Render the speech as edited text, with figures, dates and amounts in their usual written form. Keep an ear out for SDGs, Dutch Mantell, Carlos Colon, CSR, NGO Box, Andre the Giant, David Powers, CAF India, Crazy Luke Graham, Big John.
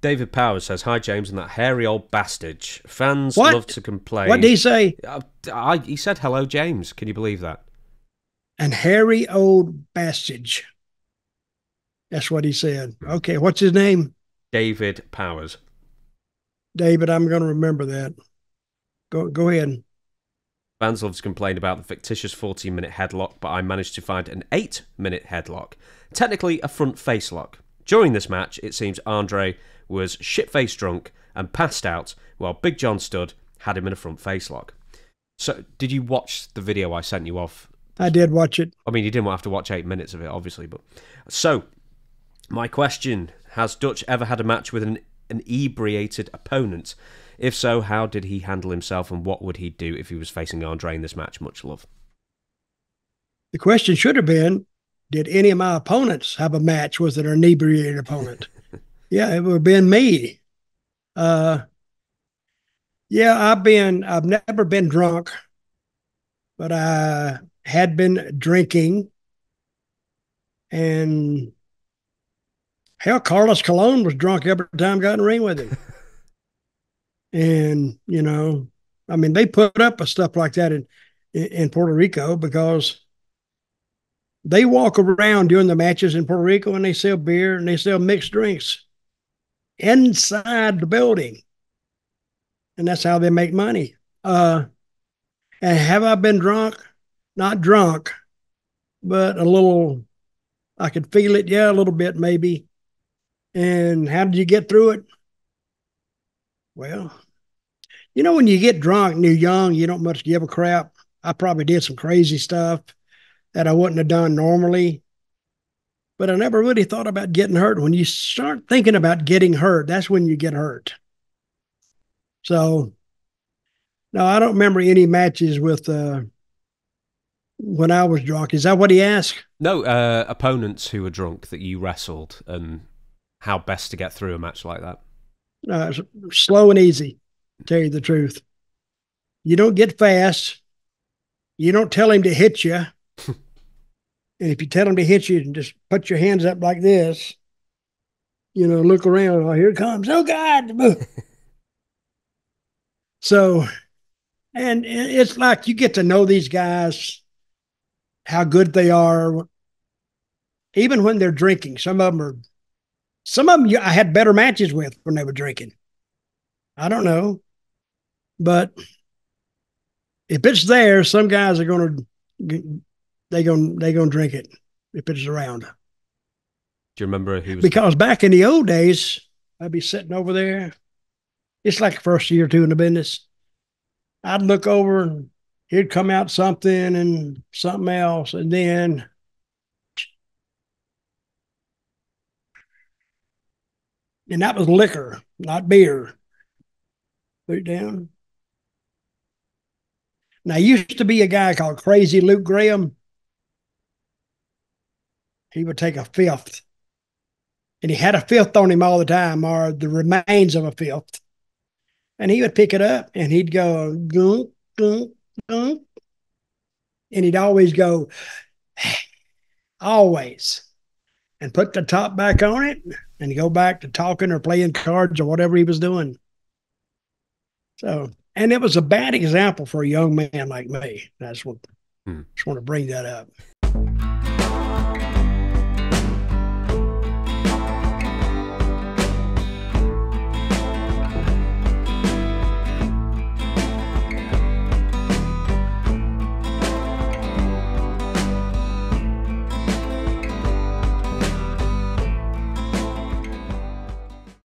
David Powers says, "Hi, James, and that hairy old bastard. Fans what? Love to complain." What did he say? He said, "Hello, James." Can you believe that? And hairy old bastard. That's what he said. Okay, what's his name? David Powers. David, I'm going to remember that. Go ahead. Fans love to complain about the fictitious 14-minute headlock, but I managed to find an 8-minute headlock. Technically, a front face lock. During this match, it seems Andre was shit-faced drunk and passed out while Big John stood, had him in a front face lock. So, did you watch the video I sent you off? I did watch it. I mean, you didn't have to watch 8 minutes of it, obviously, but... So, my question, has Dutch ever had a match with an inebriated opponent? If so, how did he handle himself and what would he do if he was facing Andre in this match? Much love. The question should have been, did any of my opponents have a match with an inebriated opponent? Yeah, it would have been me. Yeah, I've never been drunk, but I had been drinking. And hell, Carlos Colon was drunk every time I got in the ring with him. And, you know, I mean, they put up with stuff like that in Puerto Rico because they walk around doing the matches in Puerto Rico and they sell beer and they sell mixed drinks inside the building. And that's how they make money. And have I been drunk? Not drunk, but a little, I could feel it. Yeah, a little bit maybe. And how did you get through it? Well, you know, when you get drunk and you're young, you don't much give a crap. I probably did some crazy stuff that I wouldn't have done normally. But I never really thought about getting hurt. When you start thinking about getting hurt, that's when you get hurt. So, no, I don't remember any matches with when I was drunk. Is that what he asked? No, opponents who were drunk that you wrestled and how best to get through a match like that. Slow and easy, to tell you the truth. You don't get fast. You don't tell him to hit you. And if you tell him to hit you, just put your hands up like this. You know, look around. Oh, here it comes. Oh, God. So, and it's like you get to know these guys, how good they are. Even when they're drinking, some of them are. Some of them I had better matches with when they were drinking. I don't know. But if it's there, some guys are going to, they're going to drink it if it's around. Do you remember who was? Because back in the old days, I'd be sitting over there. It's like the first year or two in the business. I'd look over and he'd come out something and something else. And then and that was liquor, not beer. Put it down. Now, used to be a guy called Crazy Luke Graham. He would take a fifth. And he had a fifth on him all the time, or the remains of a fifth. And he would pick it up, and he'd go, gunk, gunk, gunk. And he'd always go, always. And put the top back on it and go back to talking or playing cards or whatever he was doing. So, and it was a bad example for a young man like me. That's what I just want to bring that up.